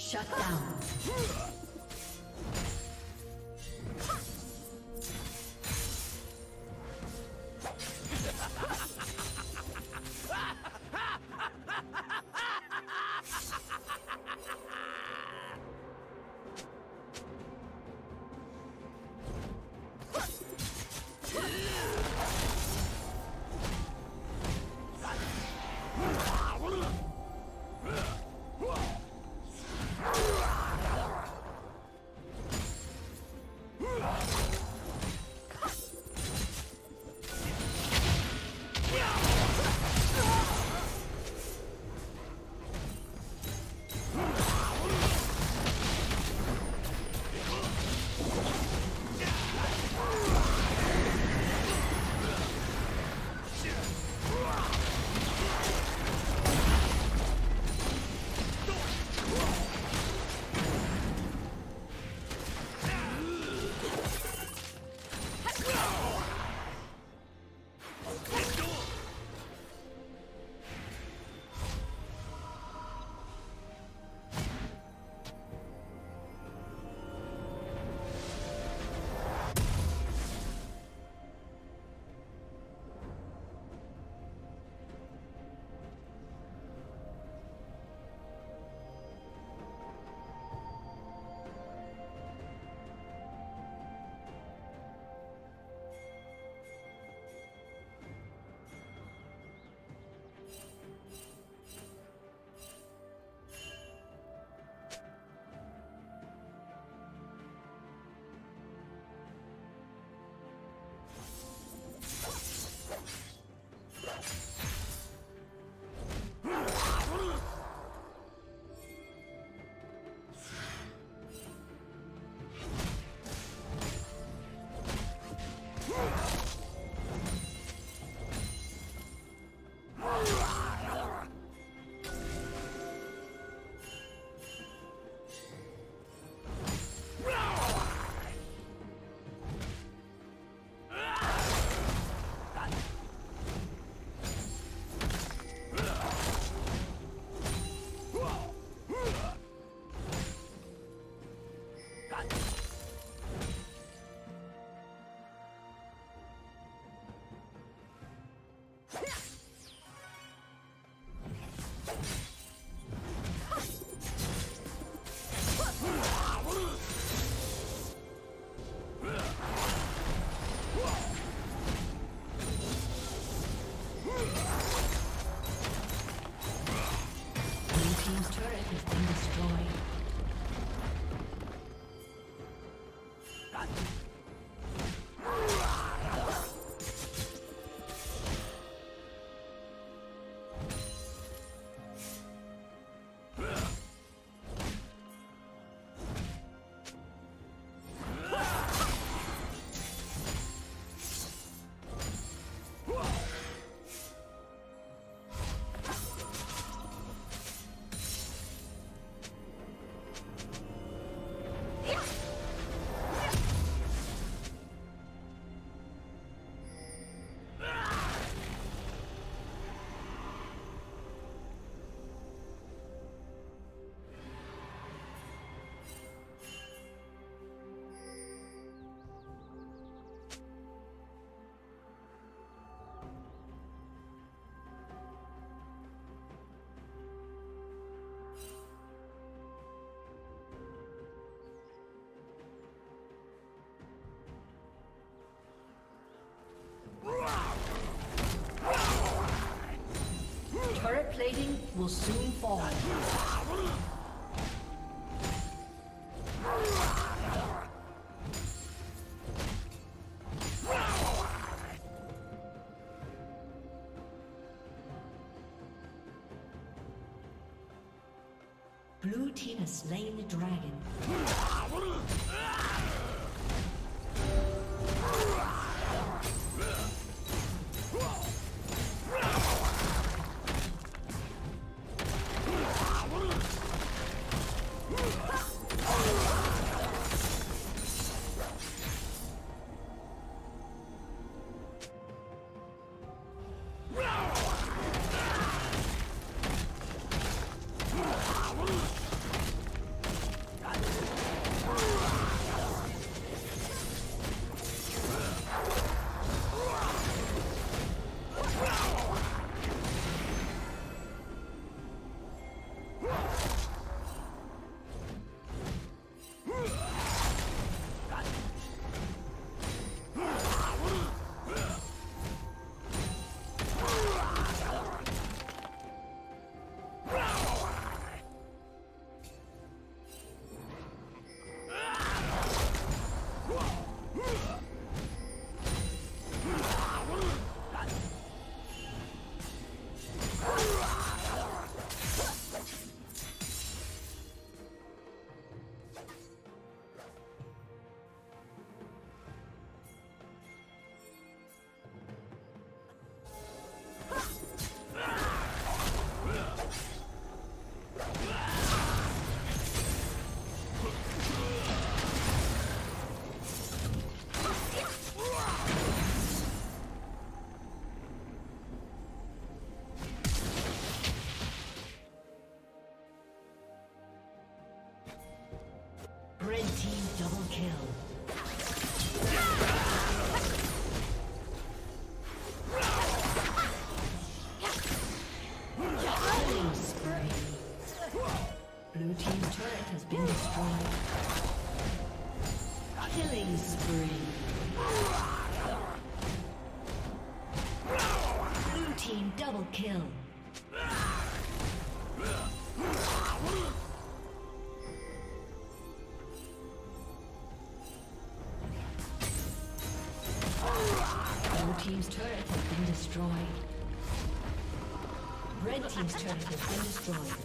Shut down. plating will soon fall. Blue team has slain the dragon. Red team double kill. Team's turret has been destroyed. Red team's turret has been destroyed.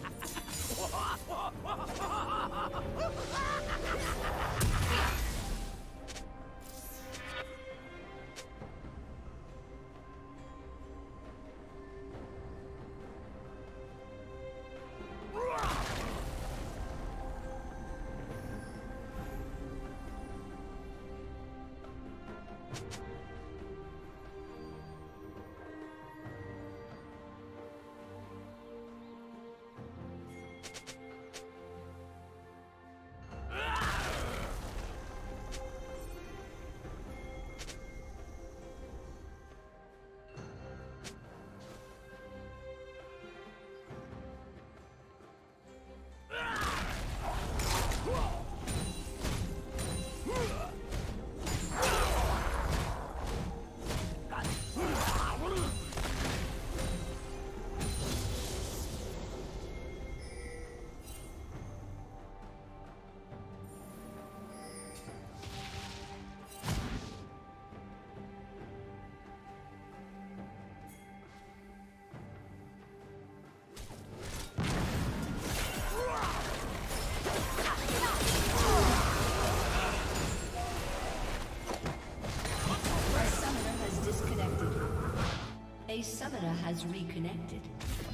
A summoner has reconnected.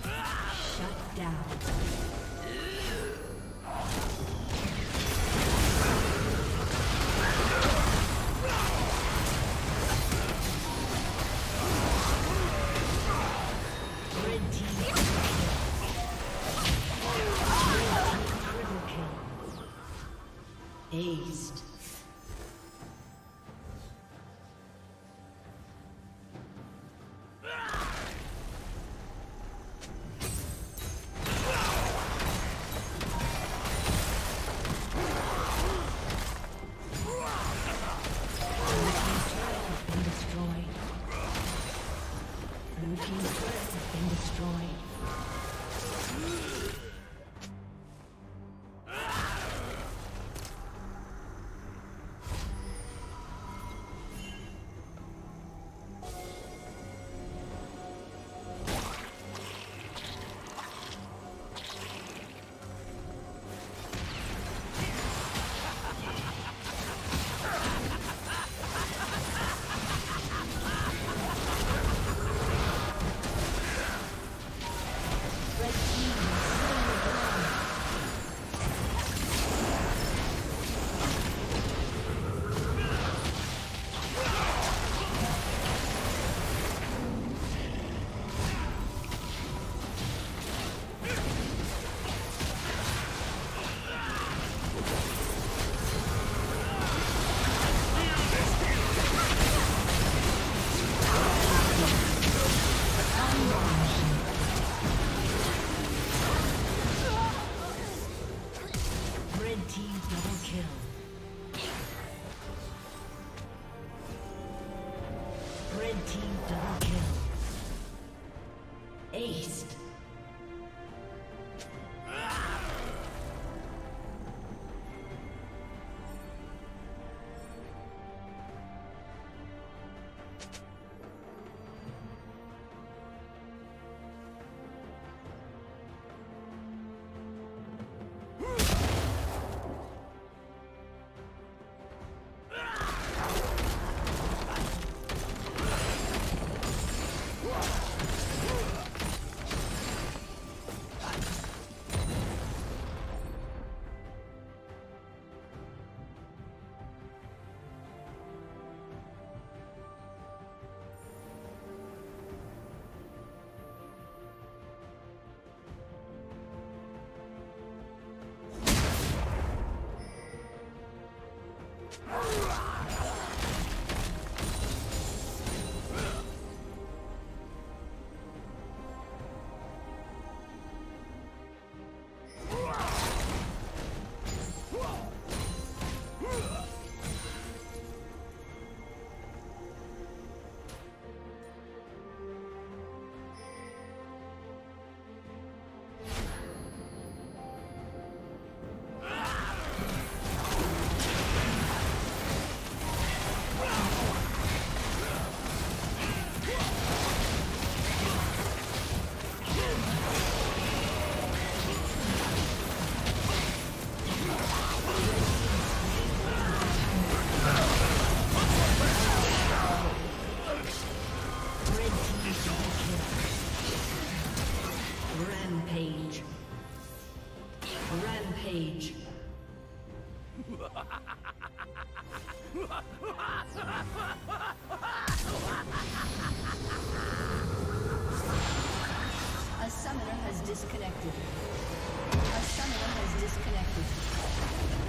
Shut down. Blue team's turret has been destroyed. A summoner has disconnected.